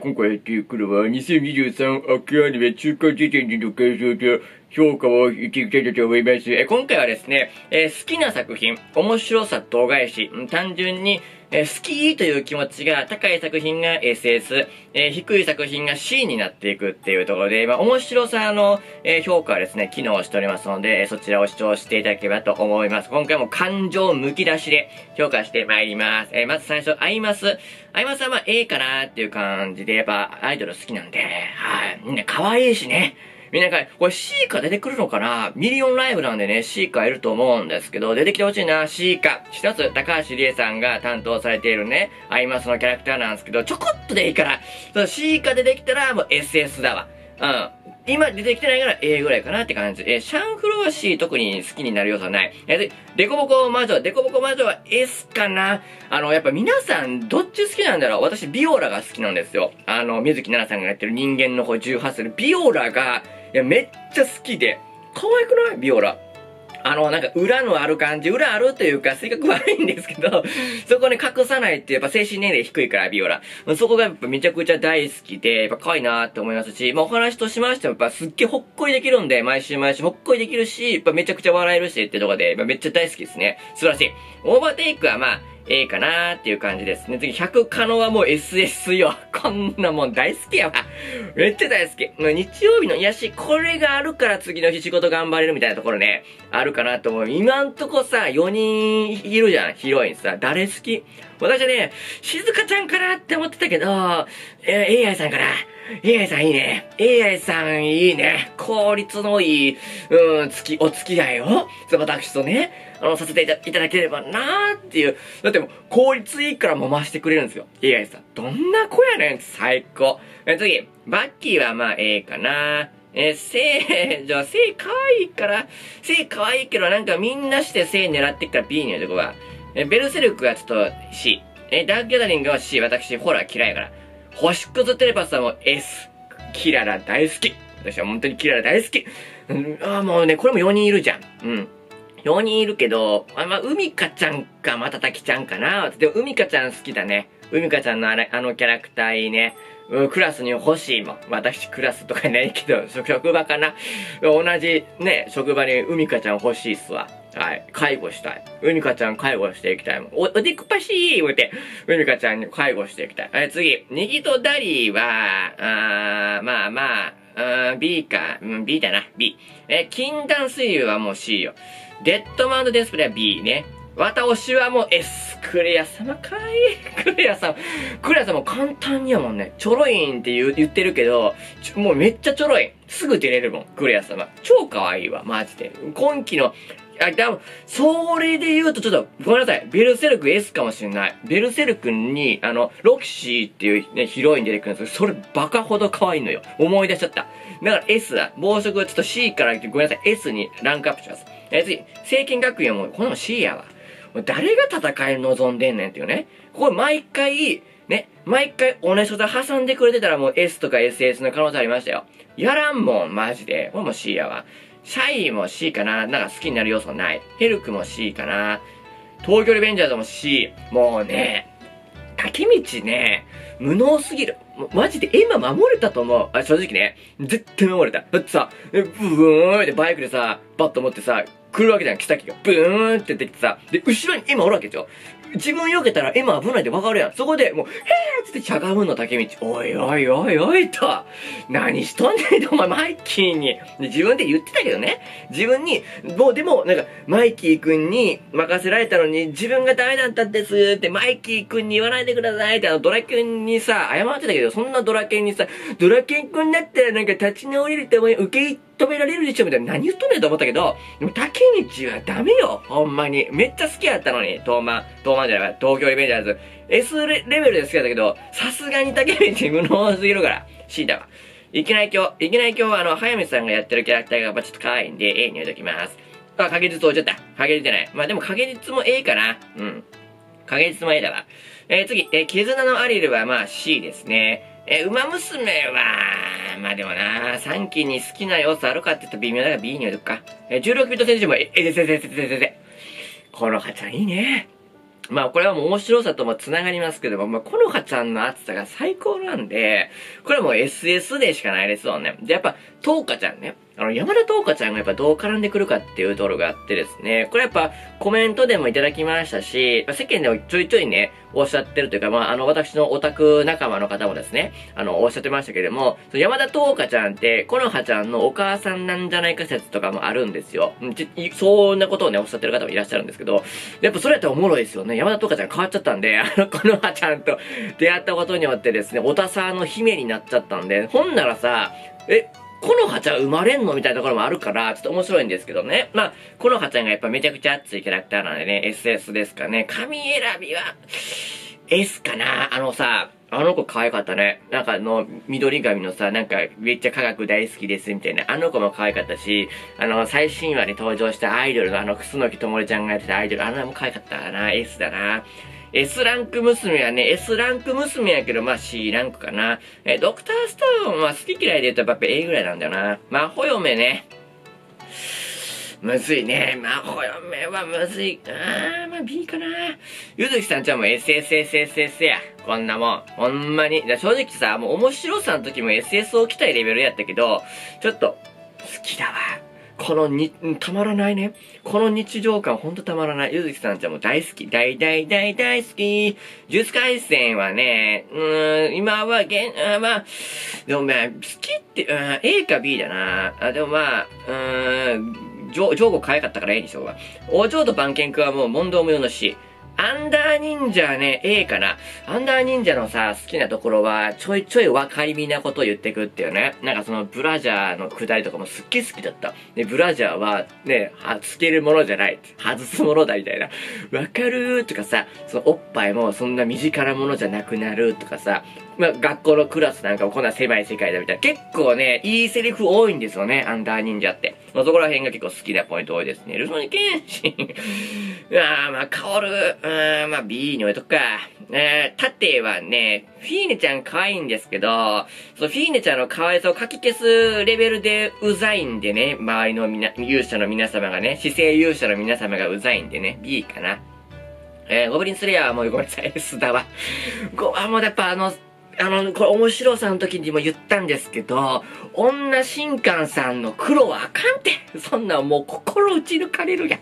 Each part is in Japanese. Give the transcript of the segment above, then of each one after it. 今回やっていくのは2023秋アニメ中間時点での感想と評価を言っていきたいと思います。今回はですね、好きな作品、面白さ度外視、単純に、好きという気持ちが高い作品が SS、低い作品が C になっていくっていうところで、面白さの評価はですね、機能しておりますので、そちらを視聴していただければと思います。今回も感情むき出しで評価してまいります。まず最初、アイマス。アイマスはA かなーっていう感じで、やっぱアイドル好きなんで、はい。みんな可愛いしね。みんなこれ C か出てくるのかな？ミリオンライブなんでね、C かいると思うんですけど、出てきてほしいな、C か。一つ、高橋理恵さんが担当されているね、アイマスのキャラクターなんですけど、ちょこっとでいいから、その C か出てきたらもう SS だわ。うん。今出てきてないから A ぐらいかなって感じ。シャンフロー C 特に好きになる要素はない。デコボコ魔女は S かな。やっぱ皆さんどっち好きなんだろう。私、ビオラが好きなんですよ。水木奈々さんがやってる人間の子18歳のビオラが、いや、めっちゃ好きで、可愛くない？ビオラ。裏のある感じ、裏あるというか、性格悪いんですけど、そこね、隠さないって、やっぱ精神年齢低いから、ビオラ。そこがやっぱめちゃくちゃ大好きで、やっぱ可愛いなーって思いますし、お話としましても、やっぱすっげーほっこりできるんで、毎週毎週ほっこりできるし、やっぱめちゃくちゃ笑えるしってとこで、めっちゃ大好きですね。素晴らしい。オーバーテイクはA かなーっていう感じですね。次、100カノはもう SS よ。こんなもん大好きやわ。めっちゃ大好き。日曜日の癒し、これがあるから次の日仕事頑張れるみたいなところね、あるかなと思う。今んとこさ、4人いるじゃん、ヒロインさ。誰好き？私はね、静香ちゃんかなって思ってたけど、AI さんかな。AI さんいいね。AI さんいいね。効率のいい、お付き合いを、私とね、させていただければなーっていう。だってもう、効率いいから揉ましてくれるんですよ。AI さん。どんな子やねん。最高。次、バッキーはA かな。性可愛いから、性可愛いけどなんかみんなして性狙ってきたら B に言うとこは、ベルセルクはちょっと C。ダークギャザリングは C。私、ホラー嫌いから。星屑テレパスはもう S。キララ大好き。私は本当にキララ大好き。もうね、これも4人いるじゃん。うん。4人いるけど、海香ちゃんか、またたきちゃんかな。でも海香ちゃん好きだね。海香ちゃんのあのキャラクターいいね。クラスに欲しいもん。私クラスとかいないけど、職場かな。同じね、職場に海香ちゃん欲しいっすわ。はい。介護したい。海香ちゃん介護していきたいもん。おでくっぱしー言うて、海香ちゃんに介護していきたい。次。ネギとダリーは、B か、B だな、B。禁断水流はもう C よ。デッドマン&デスプレイは B ね。わたおしはもう S。クレア様かわいい。クレア様も簡単にやもんね。ちょろいんって言ってるけど、もうめっちゃちょろい。すぐ出れるもん、クレア様。超かわいいわ、マジで。今期の、それで言うとちょっと、ごめんなさい。ベルセルク S かもしれない。ベルセルクに、ロキシーっていうね、ヒロイン出てくるんですけど、それバカほど可愛いのよ。思い出しちゃった。だから S だ。暴食はちょっと C から、ごめんなさい。S にランクアップします。次、聖剣学院はもう、この C やわ。誰が戦い望んでんねんっていうね。これ毎回、ね、毎回同じこと挟んでくれてたらもう S とか SS の可能性ありましたよ。やらんもん、マジで。これも C やわ。シャイも C かな。なんか好きになる要素ない。ヘルクも C かな。東京リベンジャーズも C。もうね、滝道ね、無能すぎる。マジで今守れたと思う。正直ね、絶対守れた。だってさ、ブーンってバイクでさ、バッと持ってさ、来るわけじゃん。草木がブーンって出てきてさ、で、後ろに今おるわけでしょ。自分避けたら今危ないってわかるやん。そこで、もう、へーってしゃがむの、竹道。おいおいおいおいと。何しとんねんと、お前、マイキーに。自分で言ってたけどね。自分に、もうでも、なんか、マイキーくんに任せられたのに、自分がダメだったんですって、マイキーくんに言わないでくださいって、ドラケンにさ、謝ってたけど、そんなドラケンにさ、ドラケンくんだったらなんか立ち直れるって思い、受け入って、止められるでしょみたいな何言っとんねんと思ったけど、でも、竹道はダメよ。ほんまに。めっちゃ好きやったのに、東漫じゃない、東京リベンジャーズ。S レベルで好きだったけど、さすがに竹道無能すぎるから、C だわ。いけない今日は早見さんがやってるキャラクターが、ちょっと可愛いんで、A に入れときます。影実落ちちゃった。影実じゃない。でも影実も A かな。うん。影実も A だわ。次、絆のアリルはC ですね。ウマ娘は、でもな、3期に好きな要素あるかって言ったら微妙だから B に入れとくか。16ビット選手も、このはちゃんいいね。まあこれはもう面白さとも繋がりますけども、まあこのはちゃんの暑さが最高なんで、これはもう SS でしかないですよね。で、やっぱ、トウカちゃんね。山田トウカちゃんがやっぱどう絡んでくるかっていうところがあってですね、これやっぱコメントでもいただきましたし、世間でもちょいちょいね、おっしゃってるというか、まあ私のオタク仲間の方もですね、おっしゃってましたけれども、山田トウカちゃんって、このはちゃんのお母さんなんじゃないか説とかもあるんですよ。そんなことをね、おっしゃってる方もいらっしゃるんですけど、やっぱそれやったらおもろいですよね。山田トウカちゃん変わっちゃったんで、このはちゃんと出会ったことによってですね、オタサーの姫になっちゃったんで、ほんならさ、このはちゃん生まれんのみたいなところもあるから、ちょっと面白いんですけどね。まあ、このはちゃんがやっぱめちゃくちゃ熱いキャラクターなんでね、SS ですかね。髪選びは、S かな。あの子可愛かったね。なんか緑髪のさ、なんか、めっちゃ科学大好きです、みたいな。あの子も可愛かったし、最新話に登場したアイドルの楠木智ちゃんがやってたアイドル、も可愛かったな。S だな。S ランク娘はね、S ランク娘やけど、まあ C ランクかな。ドクターストーンは好き嫌いで言うとやっぱ A ぐらいなんだよな。魔法嫁ね。むずいね。魔法嫁はむずい。まあ B かな。ゆずきさんちゃんも SSSSS や。こんなもん。ほんまに。正直さ、もう面白さの時も SS を着たいレベルやったけど、ちょっと、好きだわ。たまらないね。この日常感ほんとたまらない。ゆずきさんちゃんも大好き。大好き。呪術廻戦はね、今はまあ、でもまあ、好きって、A か B だな。でもまあ、ジョーゴ可愛かったから A にしようが。お嬢と番犬くんはもう問答無用のし。アンダー忍者はね、A かな。アンダー忍者のさ、好きなところは、ちょいちょい分かりみなことを言ってくっていうね。なんかブラジャーのくだりとかもすっげえ好きだった。で、ブラジャーは、ね、つけるものじゃない。外すものだ、みたいな。わかるーとかさ、おっぱいもそんな身近なものじゃなくなるとかさ、まあ、学校のクラスなんかもこんな狭い世界だ、みたいな。結構ね、いいセリフ多いんですよね、アンダー忍者って。まあ、そこら辺が結構好きなポイント多いですね。ルソニケンシン。まあ、カオル。まあ B に置いとくか。縦はね、フィーネちゃん可愛いんですけど、フィーネちゃんの可愛さをかき消すレベルでうざいんでね、周りの勇者の皆様がね、姿勢勇者の皆様がうざいんでね、B かな。ゴブリンスレイヤーはもうごめんなさい、S だわ。もうやっぱこれ面白さの時にも言ったんですけど、女神官さんの黒はあかんて。そんなんもう心打ち抜かれるやん。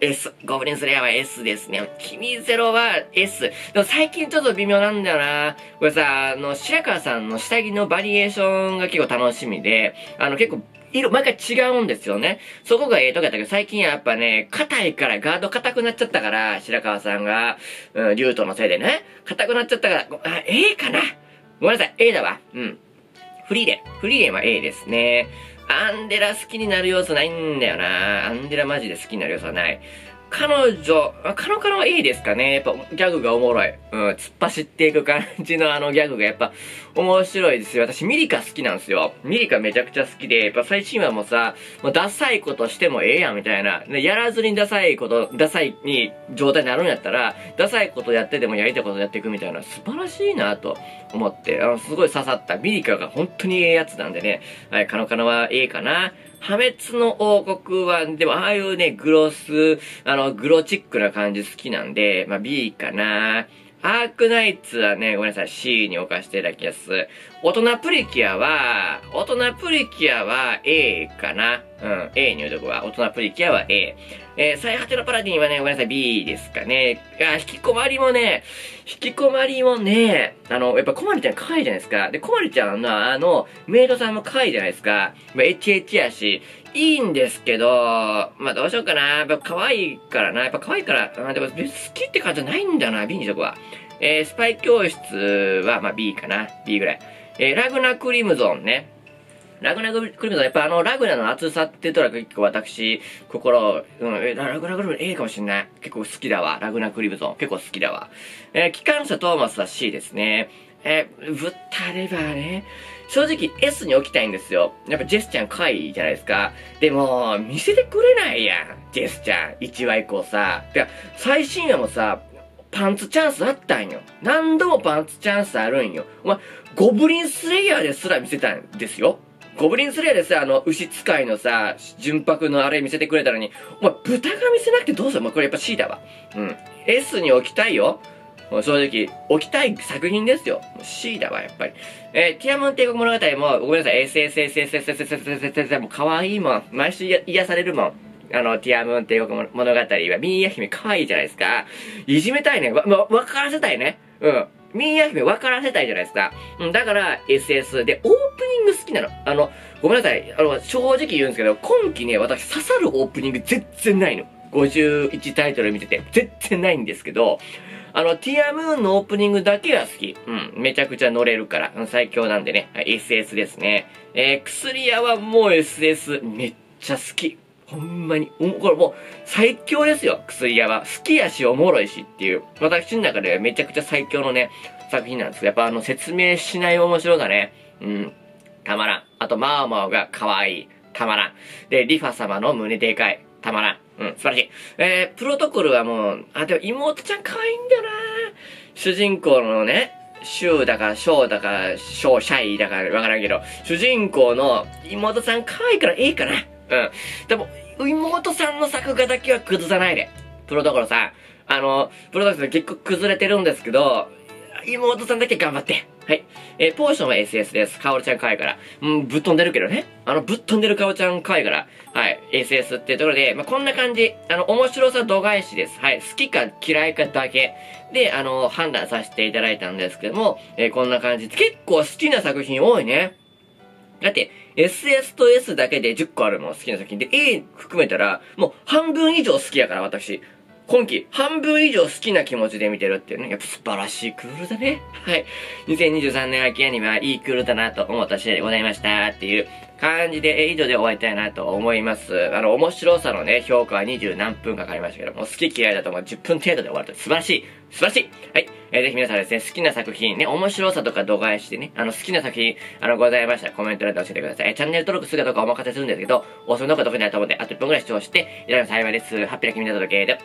S。ゴブリンスレイヤーは S ですね。君ゼロは S。でも最近ちょっと微妙なんだよな。これさ、白川さんの下着のバリエーションが結構楽しみで、結構、毎回違うんですよね。そこがええとこやったけど、最近やっぱね、硬いからガード硬くなっちゃったから、白川さんが、リュートのせいでね、硬くなっちゃったから、A かな。ごめんなさい、A だわ。うん。フリーレンは A ですね。アンデラ好きになる要素ないんだよな。アンデラマジで好きになる要素はない。カノカノは A ですかね。やっぱギャグがおもろい。突っ走っていく感じのギャグがやっぱ面白いですよ。私ミリカ好きなんですよ。ミリカめちゃくちゃ好きで、やっぱ最新話もさ、もうダサいことしてもええやんみたいな。やらずにダサい状態になるんやったら、ダサいことやってでもやりたいことやっていくみたいな、素晴らしいなと思って、すごい刺さった。ミリカが本当にええやつなんでね。はい、カノカノは A かな。破滅の王国は、でもああいうね、グロチックな感じ好きなんで、まあ B かな。アークナイツはね、ごめんなさい、C に置かせていただきます。大人プリキュアは A かな。うん、A に置いとくわ。大人プリキュアは A。最果てのパラディンはね、ごめんなさい、B ですかね。引きこまりもね、やっぱコマリちゃん可愛いじゃないですか。で、コマリちゃんのメイドさんも可愛いじゃないですか。まあ、HH やし、いいんですけど、まあ、どうしようかな。やっぱ可愛いからな。でも、好きって感じじゃないんだな、B にしとくわ。スパイ教室は、まあ、B かな。B ぐらい。ラグナクリムゾンね。ラグナクリムゾン、やっぱラグナの厚さってとら結構私、ラグナクリムゾン A かもしんない。結構好きだわ。ラグナクリムゾン。結構好きだわ。機関車トーマスは C ですね。ぶったればね。正直 S に置きたいんですよ。やっぱジェスちゃん可愛いじゃないですか。でも、見せてくれないやん。ジェスちゃん。1話以降さ。てか、最新話もさ、パンツチャンスあったんよ。何度もパンツチャンスあるんよ。ゴブリンスレイヤーですら見せたんですよ。ゴブリンスレイでさ、牛使いのさ、純白のあれ見せてくれたのに、お前、豚が見せなくてどうする？もうこれやっぱ C だわ。うん。S に置きたいよ。正直、置きたい作品ですよ。C だわ、やっぱり。ティアモン帝国物語も、ごめんなさい、SS、もう可愛いもん。毎週癒されるもん。ティアムーン帝国物語は、ミーヤ姫可愛いじゃないですか。いじめたいね。わからせたいね。うん。ミーヤ姫わからせたいじゃないですか。うん、だから、SS で、オープニング好きなの。ごめんなさい。正直言うんですけど、今期ね、私刺さるオープニング全然ないの。51タイトル見てて、全然ないんですけど、ティアムーンのオープニングだけは好き。うん。めちゃくちゃ乗れるから。最強なんでね。SS ですね。薬屋はもう SS めっちゃ好き。ほんまに。これもう、最強ですよ、薬屋は。好きやし、おもろいしっていう。私の中ではめちゃくちゃ最強のね、作品なんですけど、やっぱ説明しない面白がね、うん、たまらん。あと、マオマオが可愛い。たまらん。で、リファ様の胸でかい。たまらん。うん、素晴らしい。プロトコルはもう、でも妹ちゃん可愛いんだよな。主人公のね、シューだか、ショーだか、ショー、シャイだか、わからんけど、主人公の妹さん可愛いからいいかな。うん。でも、妹さんの作画だけは崩さないで。プロトコルさん。プロトコルさん結構崩れてるんですけど、妹さんだけ頑張って。はい。ポーションは SS です。カオルちゃん可愛いから。うん、ぶっ飛んでるけどね。ぶっ飛んでるカオルちゃん可愛いから。はい。SS っていうところで、まあ、こんな感じ。面白さ度外視です。はい。好きか嫌いかだけ。で、判断させていただいたんですけども、こんな感じ。結構好きな作品多いね。だって、SS と S だけで10個あるの好きな作品で、A 含めたら、もう半分以上好きやから、私。今期、半分以上好きな気持ちで見てるっていうね。やっぱ素晴らしいクールだね。はい。2023年秋アニメはいいクールだなと思った次第でございました。っていう感じで、以上で終わりたいなと思います。面白さのね、評価は20何分かかりましたけども、好き嫌いだともう10分程度で終わると素晴らしい。素晴らしい。はい。ぜひ皆さんですね、好きな作品ね、面白さとか度外視でね、好きな作品、ございましたらコメント欄で教えてください。チャンネル登録するかどうかお任せするんですけど、おそのかどうかになると思うんで、あと1分くらい視聴して、いただければ幸いです。ハッピーな君の届けで。